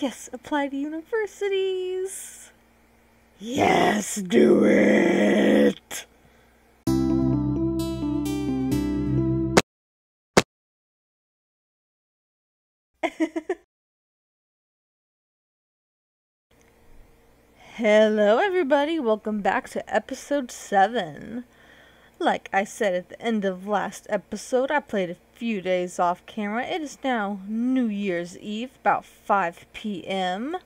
yes, apply to universities. Yes, do it! Hello everybody, welcome back to episode 7. Like I said at the end of last episode, I played a few days off camera. It is now New Year's Eve, about 5 p.m.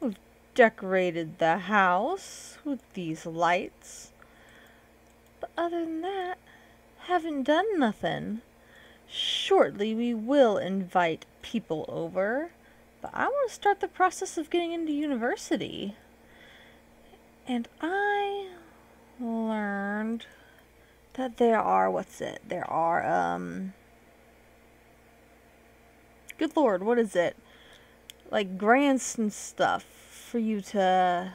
We've decorated the house with these lights. But other than that, haven't done nothing. Shortly we will invite people over, but I want to start the process of getting into university. And I learned that there are, good lord, what is it? Like grants and stuff for you to,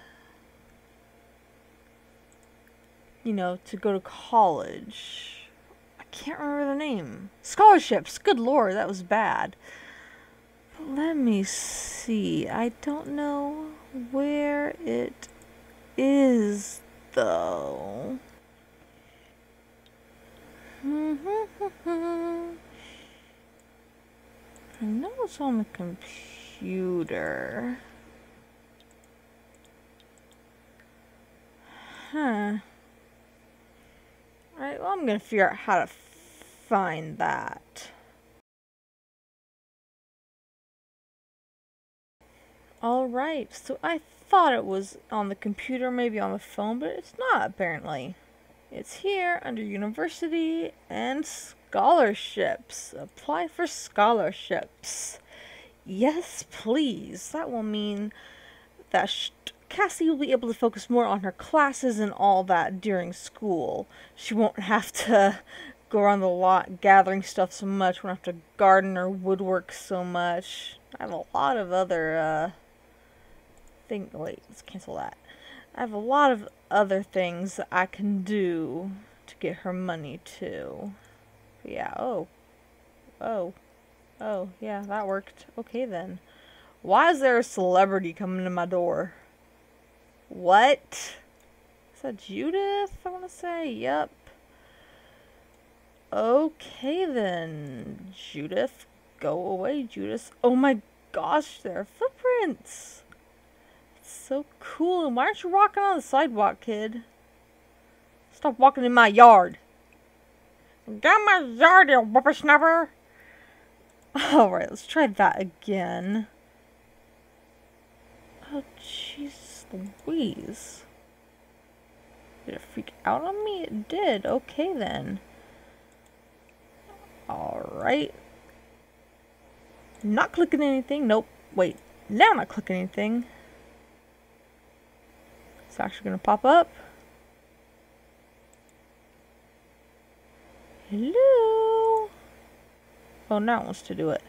you know, to go to college. I can't remember the name. Scholarships, good lord, that was bad. But let me see, I don't know where it is though. I know it's on the computer. Huh. Alright, well, I'm gonna figure out how to find that. Alright, so I thought it was on the computer, maybe on the phone, but it's not apparently. It's here under university and scholarships. Apply for scholarships. Yes, please. That will mean that Cassie will be able to focus more on her classes and all that during school. She won't have to go around the lot gathering stuff so much. Won't have to garden or woodwork so much. I have a lot of other wait, let's cancel that. I have a lot of other things that I can do to get her money too. Yeah, oh, yeah, that worked. Okay then. Why is there a celebrity coming to my door? What? Is that Judith, I want to say? Yep. Okay then, Judith. Go away, Judith. Oh my gosh, there are footprints! So cool. And why aren't you walking on the sidewalk, kid? Stop walking in my yard. Get in my yard, you whippersnapper. Alright, let's try that again. Oh, jeez Louise. Did it freak out on me? It did. Okay, then. Alright. Not clicking anything. Nope. Wait. Now I'm not clicking anything. It's actually going to pop up. Hello? Oh, now it wants to do it.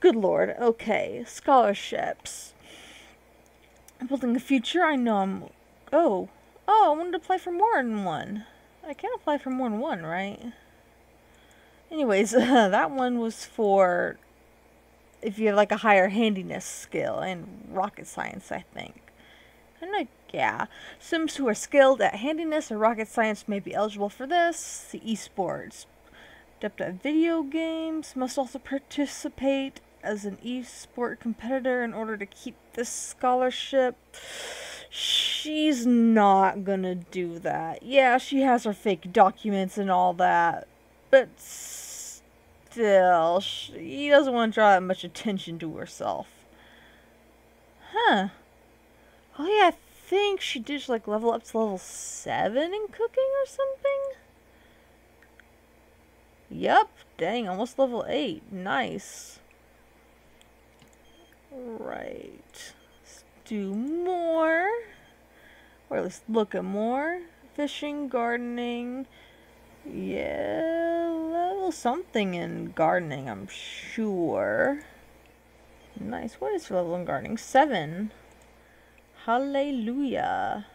Good lord. Okay. Scholarships. I'm building a future. I know I'm... Oh, I wanted to apply for more than one. I can't apply for more than one, right? Anyways, that one was for... if you have, like, a higher handiness skill in rocket science, I think. Yeah, Sims who are skilled at handiness or rocket science may be eligible for this. The esports. Adept at video games must also participate as an esport competitor in order to keep this scholarship. She's not gonna do that. Yeah, she has her fake documents and all that, but still, she doesn't want to draw that much attention to herself. Huh. Oh yeah, I think she did like level up to level 7 in cooking or something. Yep, dang, almost level 8. Nice. Right. Let's do more. Or at least look at more. Fishing, gardening. Yeah, level something in gardening, I'm sure. Nice. What is your level in gardening? 7. Hallelujah.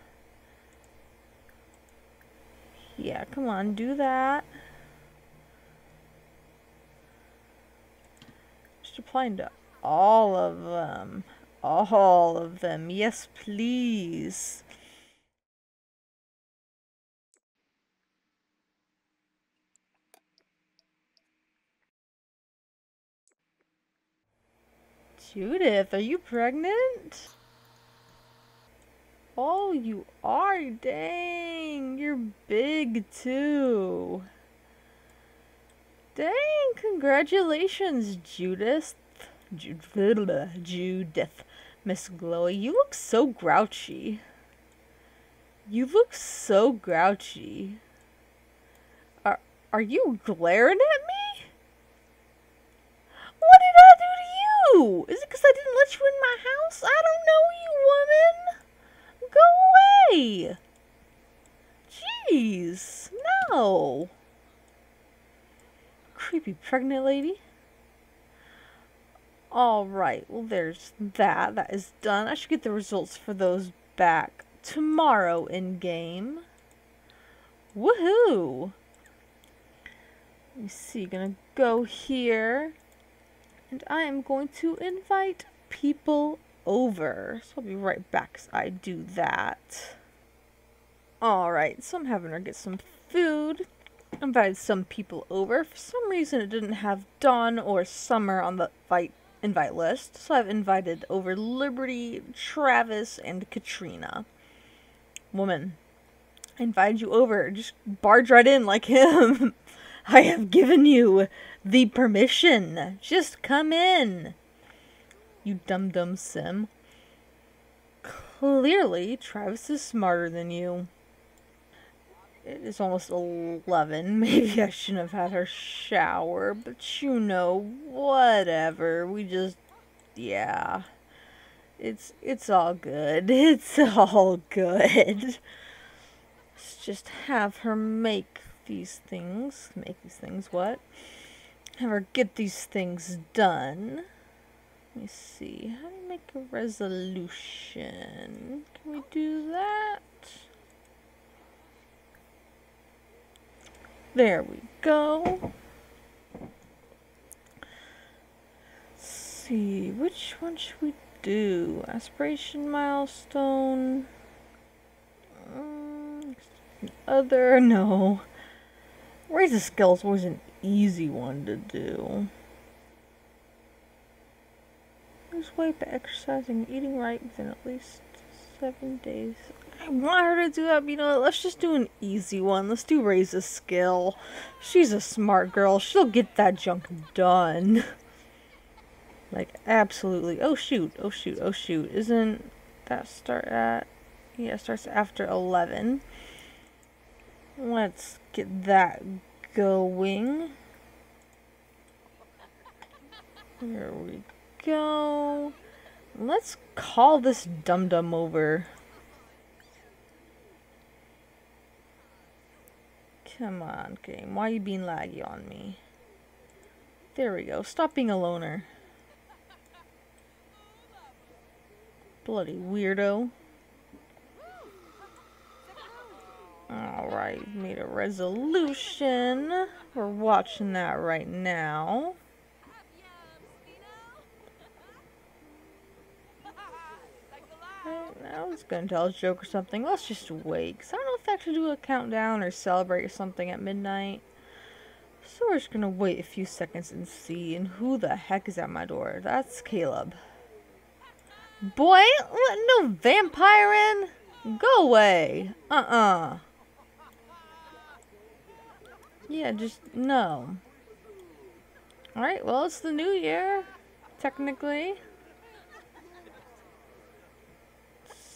Yeah, come on, do that. Just applying to All of them. All of them. Yes, please. Judith, are you pregnant? Oh, you are? Dang, you're big too. Dang, congratulations, Judith. Judith. Miss Glowy, you look so grouchy. You look so grouchy. Are you glaring at me? What did I do to you? Is it because I didn't let you in my house? I don't know you, woman. Go away. Jeez, no. Creepy pregnant lady. Alright, well there's that. That is done. I should get the results for those back tomorrow in-game. Woohoo! Let me see, gonna go here. And I am going to invite people over. So I'll be right back as I do that. Alright, so I'm having her get some food. Invited some people over. For some reason it didn't have Dawn or Summer on the invite list, so I've invited over Liberty, Travis, and Katrina. Woman, I invited you over. Just barge right in like him. I have given you the permission. Just come in. You dum-dum sim. Clearly, Travis is smarter than you. It is almost 11. Maybe I shouldn't have had her shower, but you know, whatever. We just, yeah. It's all good. It's all good. Let's just have her make these things. Make these things what? Have her get these things done. Let me see. How do you make a resolution? Can we do that? There we go. Let's see, which one should we do? Aspiration milestone. Other, no. Raise a skill is always an easy one to do. Lose weight by exercising and eating right within at least 7 days. I want her to do that, but you know, let's just do an easy one. Let's do raise a skill. She's a smart girl. She'll get that junk done. Like, absolutely. Oh, shoot. Oh, shoot. Oh, shoot. Isn't that start at... Yeah, it starts after 11. Let's get that going. Here we go. Let's call this dum-dum over. Come on, game. Why are you being laggy on me? There we go. Stop being a loner. Bloody weirdo. Alright, made a resolution. We're watching that right now. I was gonna tell a joke or something. Let's just wait, because I don't know if I actually do a countdown or celebrate or something at midnight. So we're just gonna wait a few seconds and see. And who the heck is at my door? That's Caleb. Boy, I ain't letting no vampire in. Go away. Yeah, just no. Alright, well, it's the new year, technically.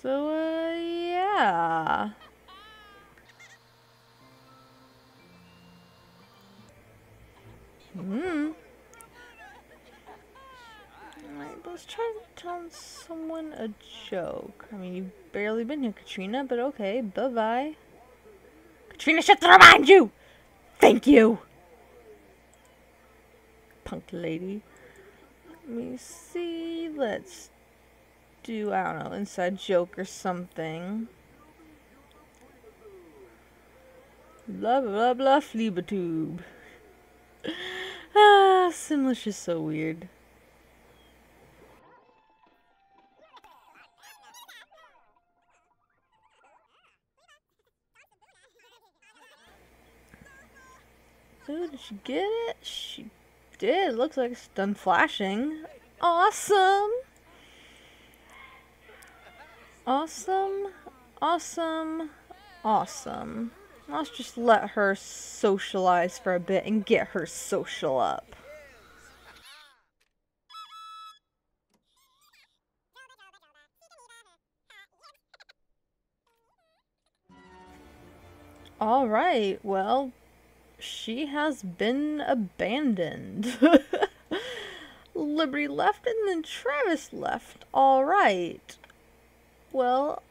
So, yeah. Alright, let's try to tell someone a joke. I mean, you've barely been here, Katrina, but okay, bye-bye. Katrina, shut the door behind you! Thank you! Punk lady. Let me see, let's... do, I don't know, inside joke or something. Blah blah blah fleebatube. Ah, Simlish is so weird. Ooh, did she get it? She did. Looks like it's done flashing. Awesome! Awesome. Awesome. Awesome. Let's just let her socialize for a bit and get her social up. Alright, well, she has been abandoned. Liberty left and then Travis left. Alright. Well,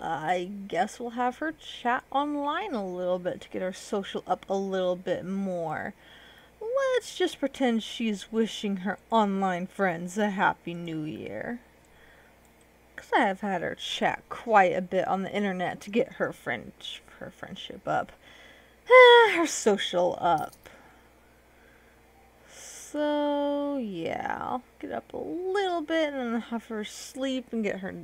I guess we'll have her chat online a little bit to get her social up a little bit more. Let's just pretend she's wishing her online friends a happy new year. Because I have had her chat quite a bit on the internet to get her friendship up. Her social up. So, yeah, I'll get up a little bit and then have her sleep and get her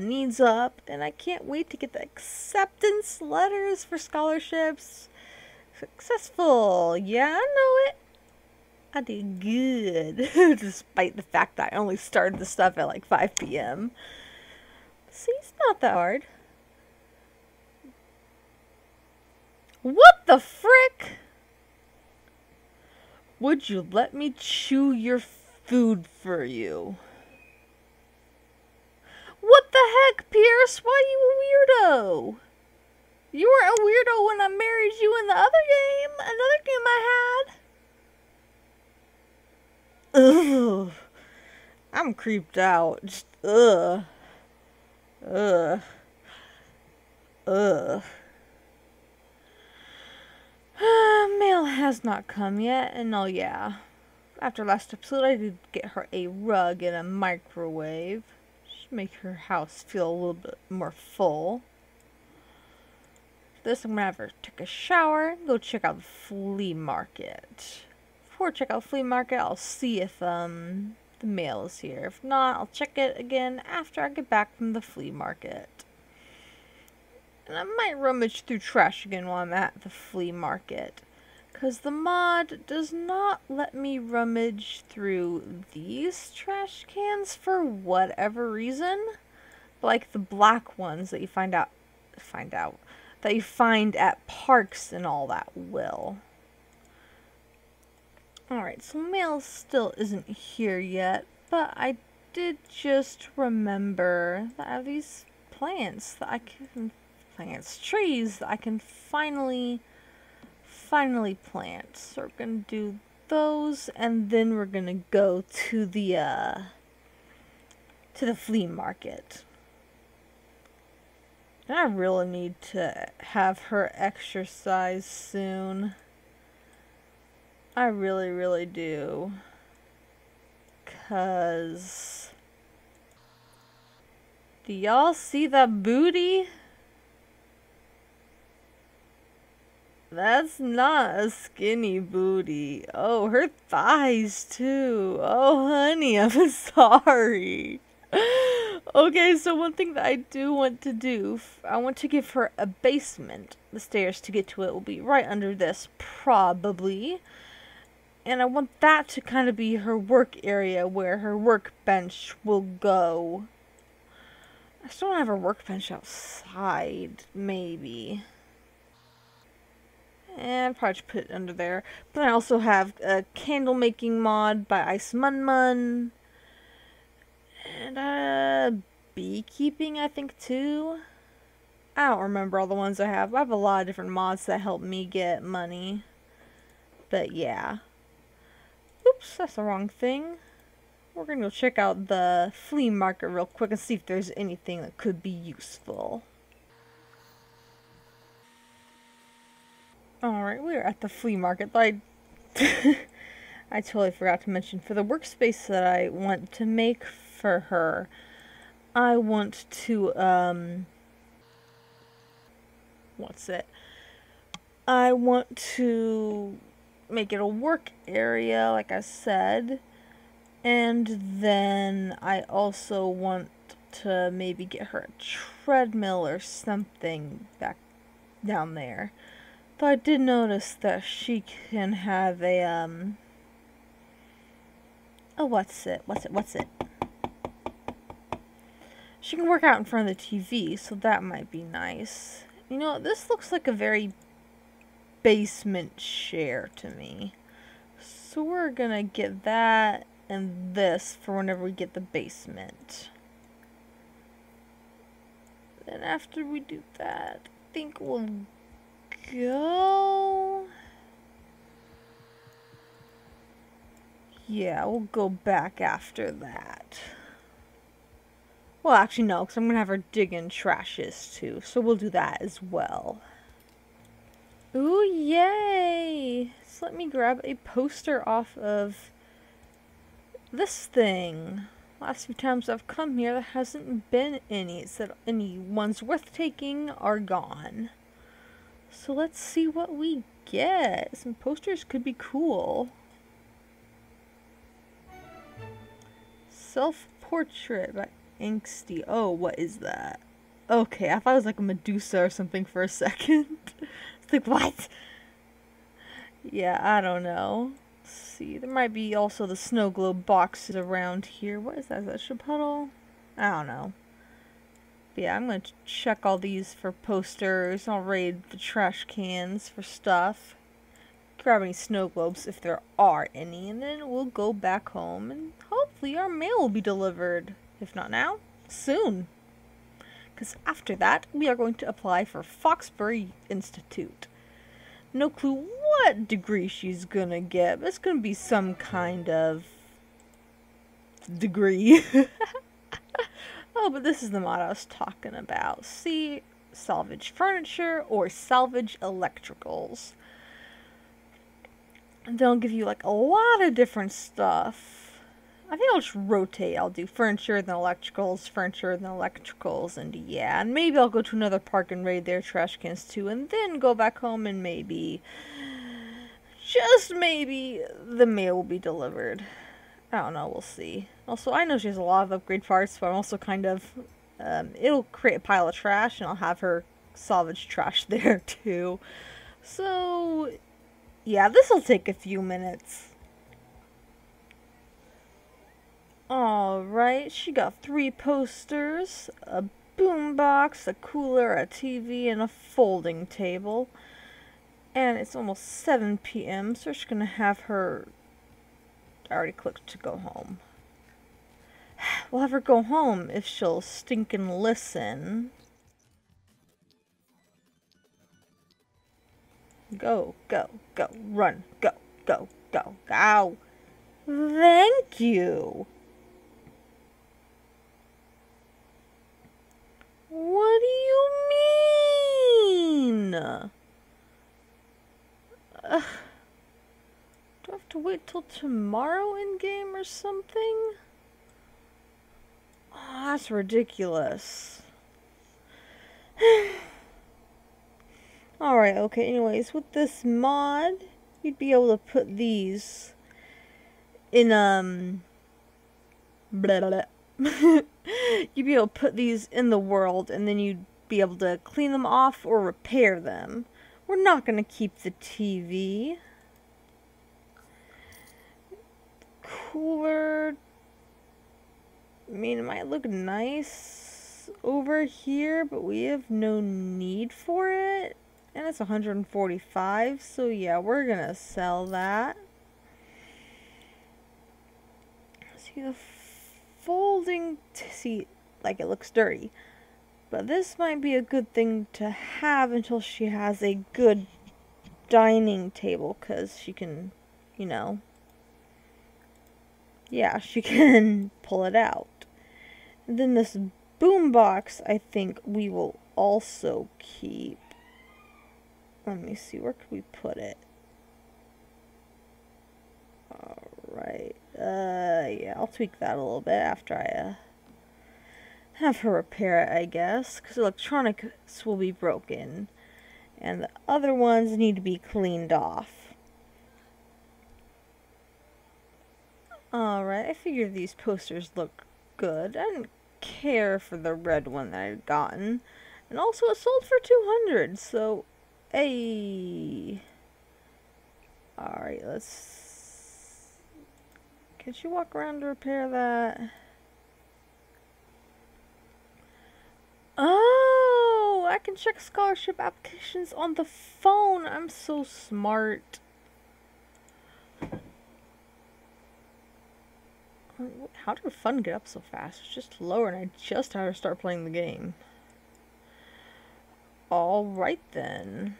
needs up. And I can't wait to get the acceptance letters for scholarships. Successful. Yeah, I know it. I did good. Despite the fact that I only started the stuff at like 5 p.m. See, it's not that hard. What the frick? Would you let me chew your food for you? What the heck, Pierce? Why are you a weirdo? You were a weirdo when I married you in the other game. Another game I had. Ugh. I'm creeped out. Just, ugh. Ugh. Ugh. Mail has not come yet, and oh yeah. After last episode, I did get her a rug and a microwave. Just make her house feel a little bit more full. For this, I'm gonna have her take a shower and go check out the flea market. Before I check out the flea market, I'll see if the mail is here. If not, I'll check it again after I get back from the flea market. And I might rummage through trash again while I'm at the flea market. Because the mod does not let me rummage through these trash cans for whatever reason. Like the black ones that you find at parks and all that will. Alright, so mail still isn't here yet. But I did just remember that I have these plants that I can... plants, trees that I can finally plant. So we're gonna do those, and then we're gonna go to the flea market. And I really need to have her exercise soon. I really do. 'Cause do y'all see that booty? That's not a skinny booty. Oh, her thighs too. Oh, honey, I'm sorry. Okay, so one thing that I do want to do, I want to give her a basement. The stairs to get to it will be right under this, probably. And I want that to kind of be her work area where her workbench will go. I still don't have her workbench outside, maybe. And probably put it under there. But I also have a candle making mod by Ice Mun Mun. And beekeeping, I think, too. I don't remember all the ones I have. I have a lot of different mods that help me get money. But yeah. Oops, that's the wrong thing. We're gonna go check out the flea market real quick and see if there's anything that could be useful. Alright, we are at the flea market, but I totally forgot to mention, for the workspace that I want to make for her, I want to, I want to make it a work area, like I said, and then I also want to maybe get her a treadmill or something back down there. Though I did notice that she can have a She can work out in front of the TV, so that might be nice. You know, this looks like a very basement chair to me. So we're gonna get that and this for whenever we get the basement. Then after we do that, I think we'll go... Yeah, we'll go back after that. Well, actually no, because I'm going to have her dig in trashes too, so we'll do that as well. Ooh, yay! So let me grab a poster off of this thing. Last few times I've come here, there hasn't been any. It's that any ones worth taking are gone. So let's see what we get. Some posters could be cool. Self-portrait by Angsty. Oh, what is that? Okay, I thought it was like a Medusa or something for a second. It's like, what? Yeah, I don't know. Let's see, there might be also the snow globe boxes around here. What is that? Is that Chipotle? I don't know. But yeah, I'm going to check all these for posters. I'll raid the trash cans for stuff. Grab any snow globes if there are any. And then we'll go back home and hopefully our mail will be delivered. If not now, soon. Because after that, we are going to apply for Foxbury Institute. No clue what degree she's going to get, but it's going to be some kind of degree. Oh, but this is the mod I was talking about. See, salvage furniture or salvage electricals. And they'll give you like a lot of different stuff. I think I'll just rotate. I'll do furniture, then electricals, furniture, then electricals, and yeah. And maybe I'll go to another park and raid their trash cans too, and then go back home and maybe, just maybe, the mail will be delivered. I don't know, we'll see. Also, I know she has a lot of upgrade parts, but I'm also kind of, it'll create a pile of trash, and I'll have her salvage trash there too. So, yeah, this'll take a few minutes. Alright, she got 3 posters, a boombox, a cooler, a TV, and a folding table. And it's almost 7 p.m., so she's gonna have her... I already clicked to go home. We'll have her go home if she'll stinkin' listen. Go, go, go, run, go, go, go, go. Thank you! What do you mean? Do I have to wait till tomorrow in-game or something? Oh, that's ridiculous. Alright, okay, anyways, with this mod, you'd be able to put these in, blah, blah, blah. You'd be able to put these in the world, and then you'd be able to clean them off or repair them. We're not going to keep the TV. Cooler. I mean, it might look nice over here, but we have no need for it. And it's 145, so yeah, we're going to sell that. See the folding, see, like it looks dirty, but this might be a good thing to have until she has a good dining table, because she can, you know, yeah, she can pull it out. And then this boombox, I think we will also keep. Let me see, where could we put it? Alright, yeah, I'll tweak that a little bit after I, have her repair it, I guess, because electronics will be broken, and the other ones need to be cleaned off. Alright, I figured these posters look good. I didn't care for the red one that I had gotten, and also it sold for $200, so Hey. Alright, let's... Can she walk around to repair that? Oh! I can check scholarship applications on the phone! I'm so smart. How did the fun get up so fast? It's just lower and I just had to start playing the game. Alright then.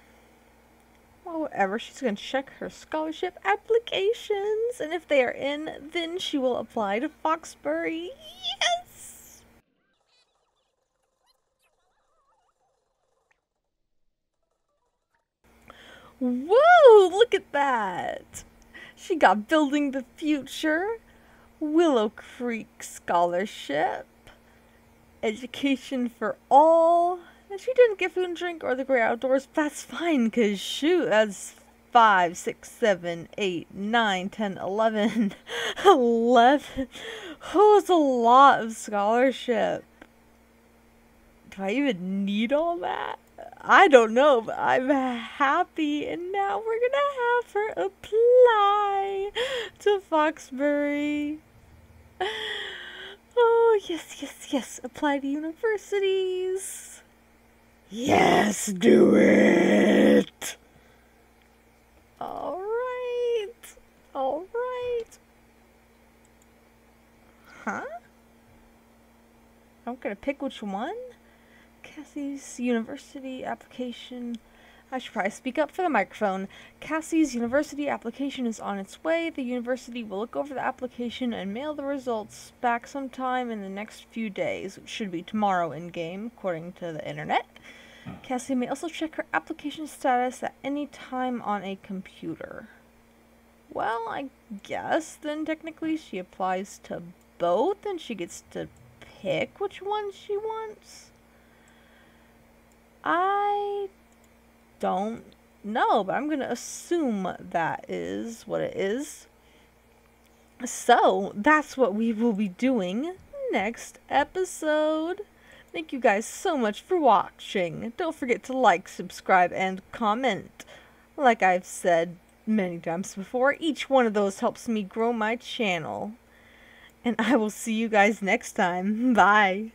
Well, whatever. She's going to check her scholarship applications. And if they are in, then she will apply to Foxbury. Yes! Whoa! Look at that! She got Building the Future. Willow Creek Scholarship, Education for All, and she didn't get food and drink or the great outdoors, but that's fine, because shoot, that's 5, 6, 7, 8, 9, 10, 11, 11, oh, it's a lot of scholarship. Do I even need all that? I don't know, but I'm happy, and now we're gonna have her apply to Foxbury. Oh, yes, yes, yes, apply to universities. Yes, do it. Alright, alright. Huh? I'm gonna pick which one? Cassi's University Application. I should probably speak up for the microphone. Cassi's University Application is on its way. The university will look over the application and mail the results back sometime in the next few days, which should be tomorrow in-game, according to the internet. Cassi may also check her application status at any time on a computer. Well, I guess then technically she applies to both and she gets to pick which one she wants. I don't know, but I'm gonna assume that is what it is. So that's what we will be doing next episode. Thank you guys so much for watching. Don't forget to like, subscribe, and comment. Like I've said many times before, each one of those helps me grow my channel. And I will see you guys next time. Bye.